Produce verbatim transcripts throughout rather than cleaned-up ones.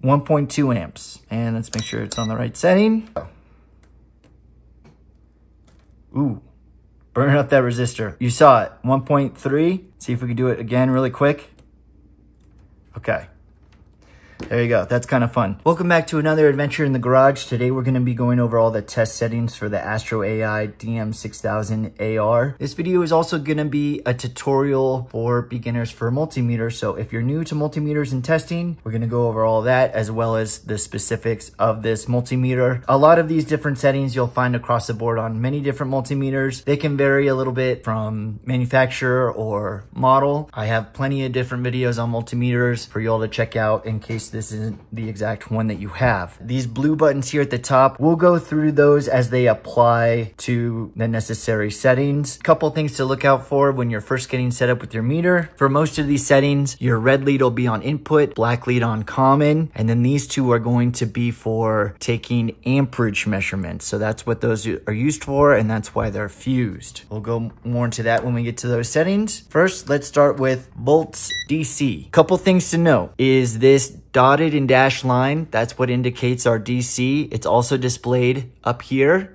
one point two amps. And let's make sure it's on the right setting. Ooh, burn up that resistor. You saw it, one point three. See if we can do it again really quick. Okay, there you go. That's kind of fun. Welcome back to another adventure in the garage. Today, we're going to be going over all the test settings for the Astro A I D M six thousand A R. This video is also going to be a tutorial for beginners for multimeters. So if you're new to multimeters and testing, we're going to go over all that as well as the specifics of this multimeter. A lot of these different settings you'll find across the board on many different multimeters. They can vary a little bit from manufacturer or model. I have plenty of different videos on multimeters for you all to check out in case this isn't the exact one that you have. These blue buttons here at the top, we'll go through those as they apply to the necessary settings. Couple things to look out for when you're first getting set up with your meter. For most of these settings, your red lead will be on input, black lead on common, and then these two are going to be for taking amperage measurements. So that's what those are used for, and that's why they're fused. We'll go more into that when we get to those settings. First, let's start with volts D C. Couple things to know is this dotted and dashed line, that's what indicates our D C. It's also displayed up here.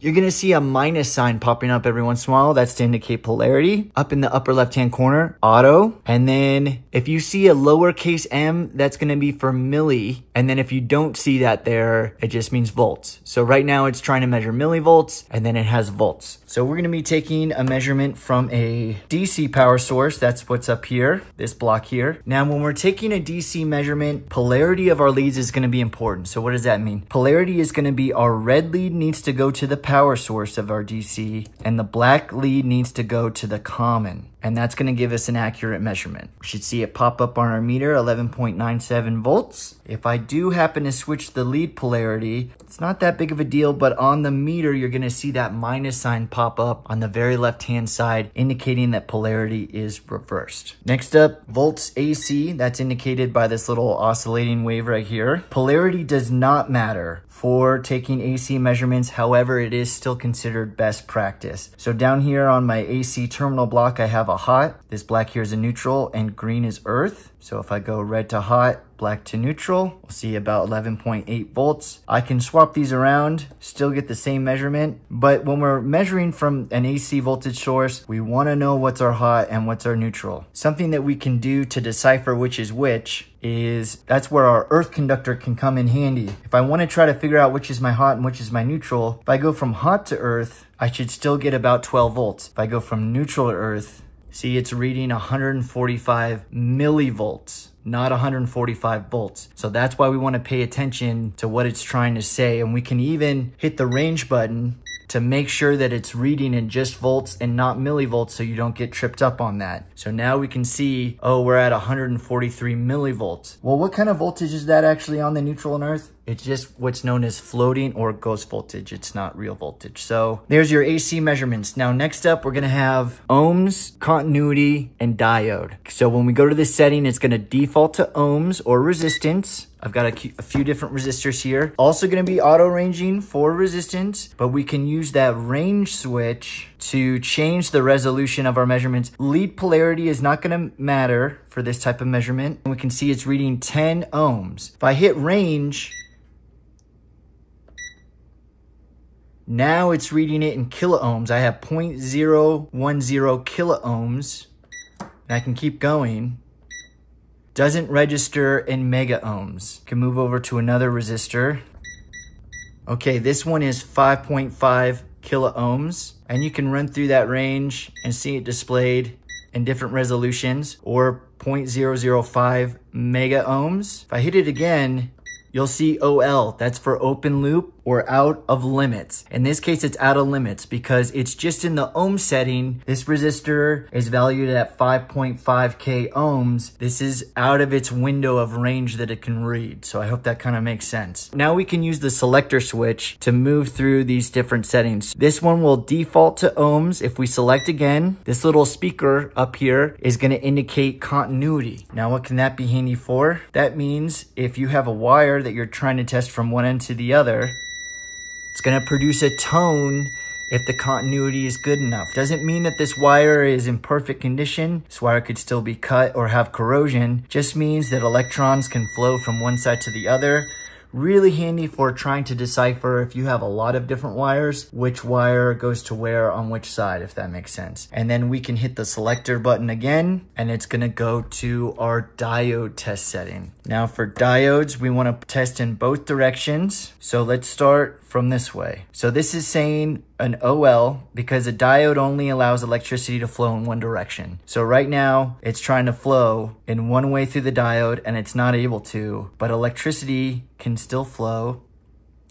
You're gonna see a minus sign popping up every once in a while. That's to indicate polarity. Up in the upper left-hand corner, auto. And then if you see a lowercase m, that's gonna be for milli. And then if you don't see that there, it just means volts. So right now it's trying to measure millivolts and then it has volts. So we're gonna be taking a measurement from a D C power source. That's what's up here, this block here. Now, when we're taking a D C measurement, polarity of our leads is gonna be important. So what does that mean? Polarity is gonna be our red lead needs to go to the power source of our D C and the black lead needs to go to the common, and that's going to give us an accurate measurement. We should see it pop up on our meter, eleven point nine seven volts. If I do happen to switch the lead polarity, it's not that big of a deal, but on the meter you're going to see that minus sign pop up on the very left hand side indicating that polarity is reversed. Next up, volts A C, that's indicated by this little oscillating wave right here. Polarity does not matter for taking A C measurements, however, it is still considered best practice. So down here on my A C terminal block, I have a hot, this black here is a neutral, and green is earth. So if I go red to hot, black to neutral, we'll see about eleven point eight volts. I can swap these around, still get the same measurement, but when we're measuring from an A C voltage source, we wanna know what's our hot and what's our neutral. Something that we can do to decipher which is which is, that's where our earth conductor can come in handy. If I wanna try to figure out which is my hot and which is my neutral, if I go from hot to earth, I should still get about twelve volts. If I go from neutral to earth, see, it's reading one hundred forty-five millivolts, not one hundred forty-five volts. So that's why we want to pay attention to what it's trying to say. And we can even hit the range button to make sure that it's reading in just volts and not millivolts so you don't get tripped up on that. So now we can see, oh, we're at one hundred forty-three millivolts. Well, what kind of voltage is that actually on the neutral and earth? It's just what's known as floating or ghost voltage. It's not real voltage. So there's your A C measurements. Now, next up, we're gonna have ohms, continuity, and diode. So when we go to this setting, it's gonna default to ohms or resistance. I've got a, a few different resistors here. Also gonna be auto ranging for resistance, but we can use that range switch to change the resolution of our measurements. Lead polarity is not gonna matter for this type of measurement. And we can see it's reading ten ohms. If I hit range, now it's reading it in kilo ohms. I have zero point zero one zero kilo ohms, and I can keep going. Doesn't register in mega ohms. Can move over to another resistor. Okay, this one is five point five kilo ohms, and you can run through that range and see it displayed in different resolutions, or zero point zero zero five mega ohms. If I hit it again, you'll see O L, that's for open loop or out of limits. In this case, it's out of limits because it's just in the ohm setting. This resistor is valued at five point five K ohms. This is out of its window of range that it can read. So I hope that kind of makes sense. Now we can use the selector switch to move through these different settings. This one will default to ohms. If we select again, this little speaker up here is gonna indicate continuity. Now, what can that be handy for? That means if you have a wire that you're trying to test from one end to the other, it's going to produce a tone if the continuity is good enough. Doesn't mean that this wire is in perfect condition. This wire could still be cut or have corrosion. Just means that electrons can flow from one side to the other. Really handy for trying to decipher if you have a lot of different wires, which wire goes to where on which side, if that makes sense. And then we can hit the selector button again, and it's gonna go to our diode test setting. Now for diodes, we wanna test in both directions. So let's start from this way. So this is saying an O L because a diode only allows electricity to flow in one direction. So right now it's trying to flow in one way through the diode and it's not able to, but electricity can still flow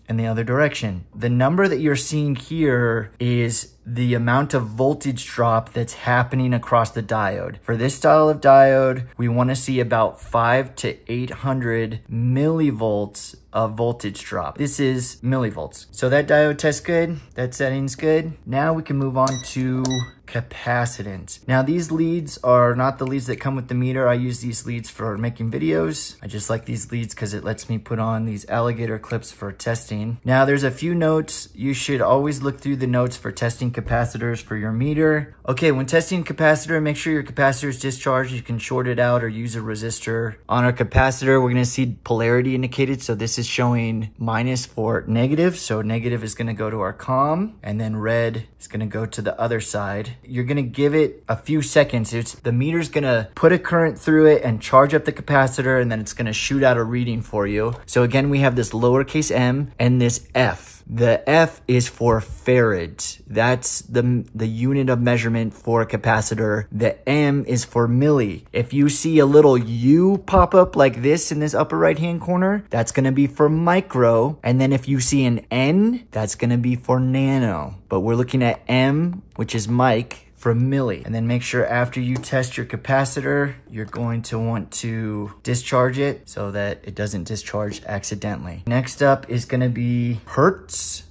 in the other direction. The number that you're seeing here is the amount of voltage drop that's happening across the diode. For this style of diode, we wanna see about five to eight hundred millivolts of voltage drop. This is millivolts. So that diode test good, that setting's good. Now we can move on to capacitance. Now these leads are not the leads that come with the meter. I use these leads for making videos. I just like these leads because it lets me put on these alligator clips for testing. Now there's a few notes. You should always look through the notes for testing capacitors for your meter. Okay, when testing capacitor, make sure your capacitor is discharged. You can short it out or use a resistor. On our capacitor, we're gonna see polarity indicated. So this is showing minus for negative. So negative is gonna go to our comm, and then red is gonna go to the other side. You're gonna give it a few seconds. It's the meter's gonna put a current through it and charge up the capacitor, and then it's gonna shoot out a reading for you. So again, we have this lowercase m and this F. The F is for farad. That's the, the unit of measurement for a capacitor. The M is for milli. If you see a little U pop up like this in this upper right hand corner, that's gonna be for micro. And then if you see an N, that's gonna be for nano. But we're looking at M, which is mic, for milli. And then make sure after you test your capacitor, you're going to want to discharge it so that it doesn't discharge accidentally. Next up is gonna be hertz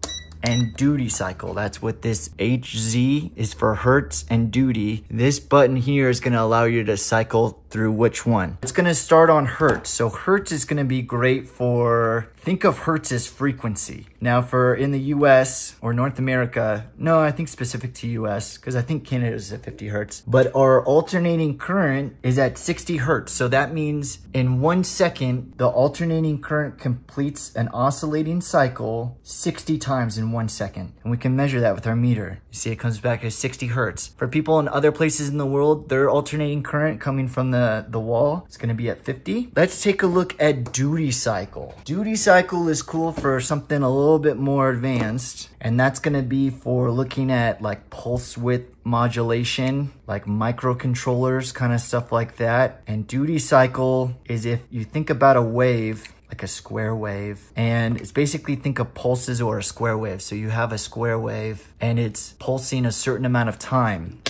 and duty cycle. That's what this H Z is for, hertz and duty. This button here is gonna allow you to cycle through which one. It's gonna start on hertz. So hertz is gonna be great for, think of hertz as frequency. Now for in the U S or North America, no, I think specific to U S, because I think Canada is at fifty hertz, but our alternating current is at sixty hertz. So that means in one second, the alternating current completes an oscillating cycle sixty times in one second. And we can measure that with our meter. You see it comes back as sixty hertz. For people in other places in the world, their alternating current coming from the, the wall, it's gonna be at fifty. Let's take a look at duty cycle. Duty cycle Cycle is cool for something a little bit more advanced, and that's gonna be for looking at like pulse width modulation, like microcontrollers, kind of stuff like that. And duty cycle is if you think about a wave, like a square wave, and it's basically think of pulses or a square wave. So you have a square wave and it's pulsing a certain amount of time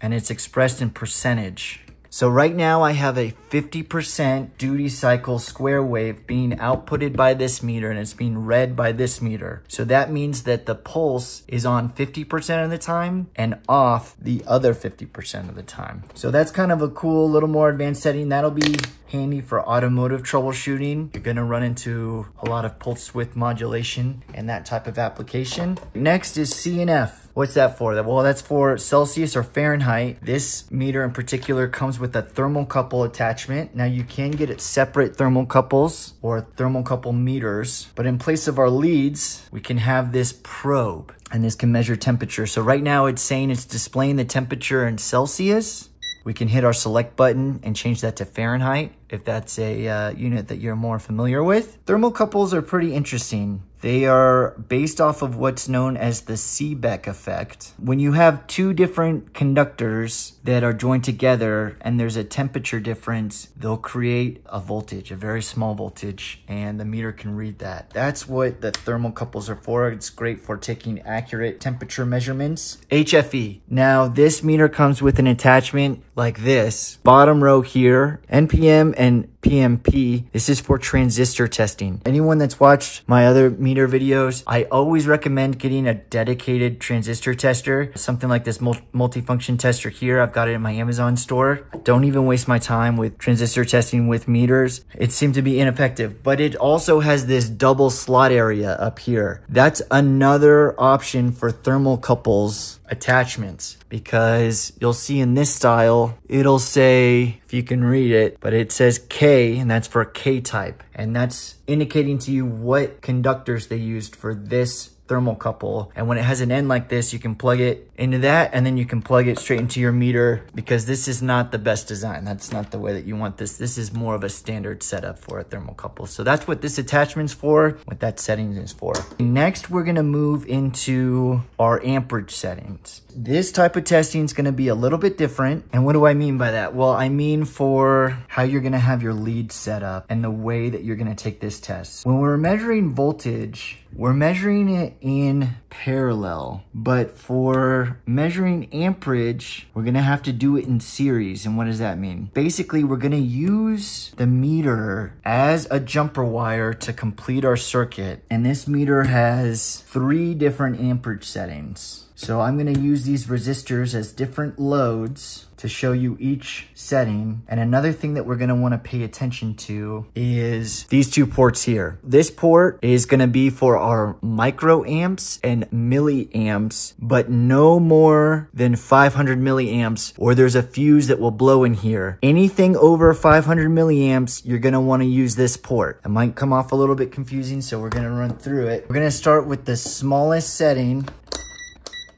and it's expressed in percentage. So right now I have a fifty percent duty cycle square wave being outputted by this meter, and it's being read by this meter. So that means that the pulse is on fifty percent of the time and off the other fifty percent of the time. So that's kind of a cool little more advanced setting. That'll be handy for automotive troubleshooting. You're gonna run into a lot of pulse width modulation and that type of application. Next is C N F. What's that for? Well, that's for Celsius or Fahrenheit. This meter in particular comes with a thermocouple attachment. Now you can get it separate thermocouples or thermocouple meters, but in place of our leads, we can have this probe, and this can measure temperature. So right now it's saying it's displaying the temperature in Celsius. We can hit our select button and change that to Fahrenheit if that's a uh, unit that you're more familiar with. Thermocouples are pretty interesting. They are based off of what's known as the Seebeck effect. When you have two different conductors that are joined together and there's a temperature difference, they'll create a voltage, a very small voltage, and the meter can read that. That's what the thermocouples are for. It's great for taking accurate temperature measurements. H F E. Now, this meter comes with an attachment like this. Bottom row here, N P M and P M P. This is for transistor testing. Anyone that's watched my other meter meter videos, I always recommend getting a dedicated transistor tester, something like this multifunction tester here. I've got it in my Amazon store. Don't even waste my time with transistor testing with meters. It seemed to be ineffective, but it also has this double slot area up here. That's another option for thermocouples attachments, because you'll see in this style, it'll say, if you can read it, but it says K, and that's for K type. And that's indicating to you what conductors they used for this thermocouple. And when it has an end like this, you can plug it into that, and then you can plug it straight into your meter, because this is not the best design. That's not the way that you want this. This is more of a standard setup for a thermocouple. So that's what this attachment's for, what that setting is for. Next, we're gonna move into our amperage settings. This type of testing is gonna be a little bit different. And what do I mean by that? Well, I mean for how you're gonna have your lead set up and the way that you're gonna take this test. When we're measuring voltage, we're measuring it in parallel, but for measuring amperage, we're gonna have to do it in series. And what does that mean? Basically, we're gonna use the meter as a jumper wire to complete our circuit. And this meter has three different amperage settings. So I'm gonna use these resistors as different loads to show you each setting. And another thing that we're gonna wanna pay attention to is these two ports here. This port is gonna be for our microamps and milliamps, but no more than five hundred milliamps, or there's a fuse that will blow in here. Anything over five hundred milliamps, you're gonna wanna use this port. It might come off a little bit confusing, so we're gonna run through it. We're gonna start with the smallest setting,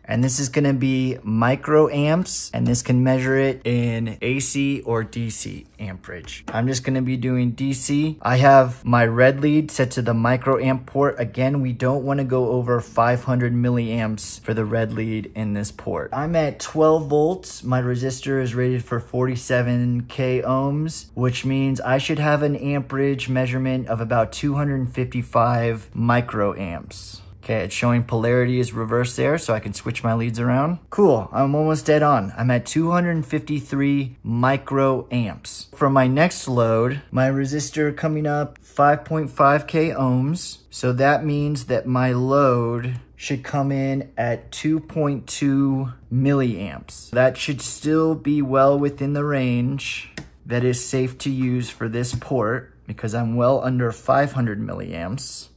and this is gonna be microamps, and this can measure it in A C or D C amperage. I'm just gonna be doing D C. I have my red lead set to the microamp port. Again, we don't wanna go over five hundred milliamps for the red lead in this port. I'm at twelve volts. My resistor is rated for forty-seven K ohms, which means I should have an amperage measurement of about two hundred fifty-five microamps. Okay, it's showing polarity is reversed there, so I can switch my leads around. Cool, I'm almost dead on. I'm at two hundred fifty-three microamps. For my next load, my resistor coming up five point five K ohms. So that means that my load should come in at two point two milliamps. That should still be well within the range that is safe to use for this port, because I'm well under five hundred milliamps.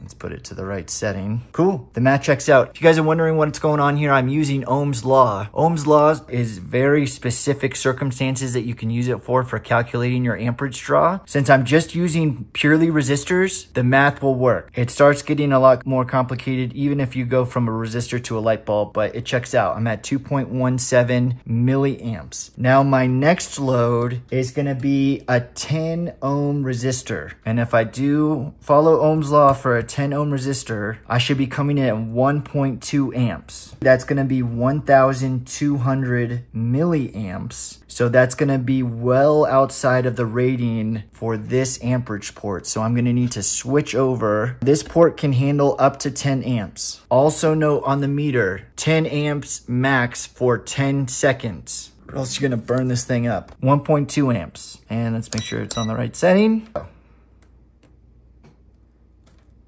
Let's put it to the right setting. Cool, the math checks out. If you guys are wondering what's going on here, I'm using Ohm's Law. Ohm's Law is very specific circumstances that you can use it for, for calculating your amperage draw. Since I'm just using purely resistors, the math will work. It starts getting a lot more complicated, even if you go from a resistor to a light bulb, but it checks out. I'm at two point one seven milliamps. Now my next load is gonna be a ten ohm resistor. And if I do follow Ohm's Law for a ten ohm resistor, I should be coming in at one point two amps. That's gonna be one thousand two hundred milliamps. So that's gonna be well outside of the rating for this amperage port. So I'm gonna need to switch over. This port can handle up to ten amps. Also note on the meter, ten amps max for ten seconds. Or else you're gonna burn this thing up. one point two amps. And let's make sure it's on the right setting. Oh.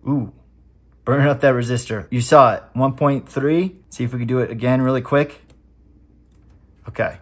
Ooh, burn up that resistor. You saw it, one point three. See if we can do it again really quick. Okay,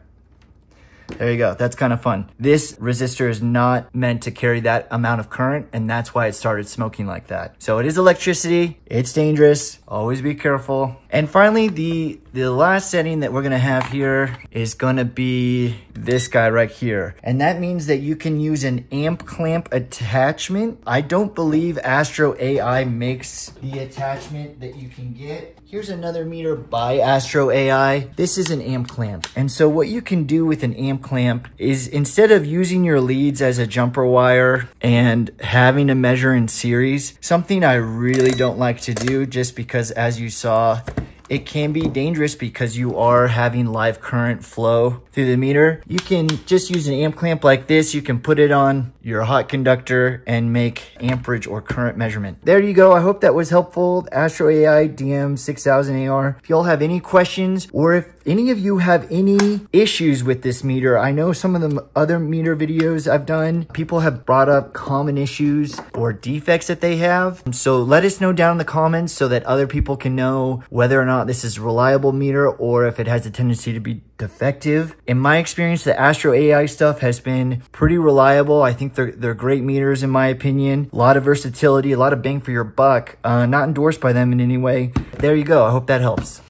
there you go, that's kind of fun. This resistor is not meant to carry that amount of current, and that's why it started smoking like that. So it is electricity, it's dangerous, always be careful. And finally, the, the last setting that we're gonna have here is gonna be this guy right here. And that means that you can use an amp clamp attachment. I don't believe Astro A I makes the attachment that you can get. Here's another meter by Astro A I. This is an amp clamp. And so what you can do with an amp clamp is, instead of using your leads as a jumper wire and having to measure in series, something I really don't like to do, just because, as you saw, it can be dangerous because you are having live current flow through the meter. You can just use an amp clamp like this. You can put it on your hot conductor and make amperage or current measurement. There you go. I hope that was helpful. Astro A I D M six thousand A R. If y'all have any questions, or if any of you have any issues with this meter, I know some of the other meter videos I've done, people have brought up common issues or defects that they have. So let us know down in the comments so that other people can know whether or not this is a reliable meter or if it has a tendency to be defective. In my experience, the Astro A I stuff has been pretty reliable. I think they're, they're great meters in my opinion. A lot of versatility, a lot of bang for your buck. Uh, not endorsed by them in any way. There you go. I hope that helps.